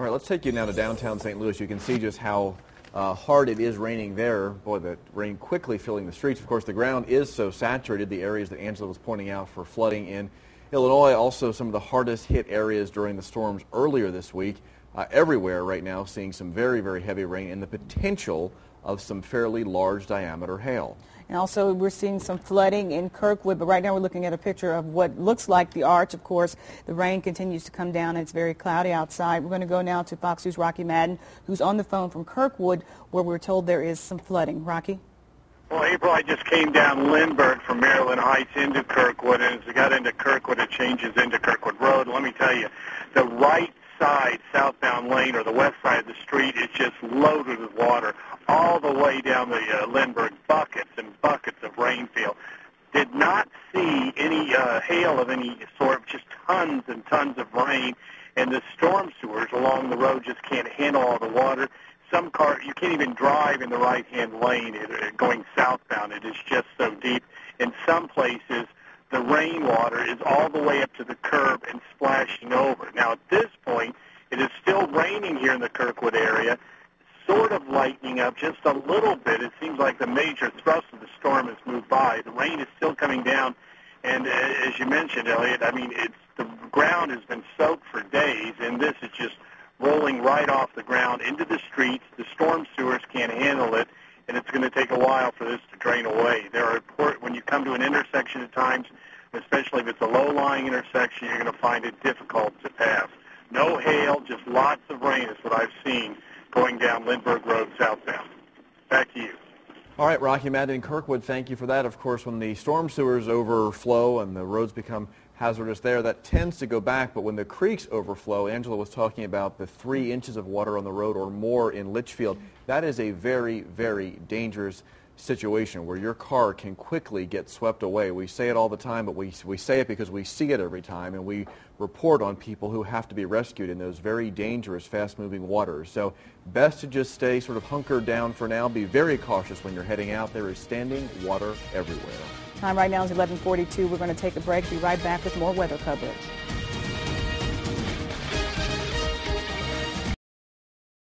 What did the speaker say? All right, let's take you now to downtown St. Louis. You can see just how hard it is raining there. Boy, the rain quickly filling the streets. Of course, the ground is so saturated, the areas that Angela was pointing out for flooding in Illinois, also some of the hardest hit areas during the storms earlier this week. Everywhere right now seeing some very, very heavy rain and the potential of some fairly large diameter hail. And also we're seeing some flooding in Kirkwood, but right now we're looking at a picture of what looks like the arch. Of course, the rain continues to come down and it's very cloudy outside. We're going to go now to Fox News' Rocky Madden, who's on the phone from Kirkwood, where we're told there is some flooding. Rocky? Well, April, I just came down Lindbergh from Maryland Heights into Kirkwood, and as we got into Kirkwood, it changes into Kirkwood Road. Let me tell you, the right side southbound lane or the west side of the street is just loaded with water all the way down the Lindbergh, buckets and buckets of rainfall. Did not see any hail of any sort, just tons and tons of rain, and the storm sewers along the road just can't handle all the water. Some car, you can't even drive in the right-hand lane going southbound. It is just so deep. In some places, the rainwater is all the way up to the curb and splashing over. Now, at this point, it is still raining here in the Kirkwood area, sort of lightening up just a little bit. It seems like the major thrust of the storm has moved by. The rain is still coming down, and as you mentioned, Elliot, I mean, the ground has been soaked for days, and this is just rolling right off the ground into the streets. The storm sewers can't handle it, and it's going to take a while for this to drain away. There are when you come to an intersection at times, especially if it's a low-lying intersection, you're going to find it difficult to pass. No hail, just lots of rain is what I've seen going down Lindbergh Road southbound. Back to you. All right, Rocky Madden and Kirkwood, thank you for that. Of course, when the storm sewers overflow and the roads become hazardous there, that tends to go back, but when the creeks overflow, Angela was talking about the 3 inches of water on the road or more in Litchfield. That is a very, very dangerous situation where your car can quickly get swept away. We say it all the time, but we say it because we see it every time, and we report on people who have to be rescued in those very dangerous, fast-moving waters. So best to just stay sort of hunkered down for now. Be very cautious when you're heading out. There is standing water everywhere. Time right now is 11:42. We're going to take a break. Be right back with more weather coverage.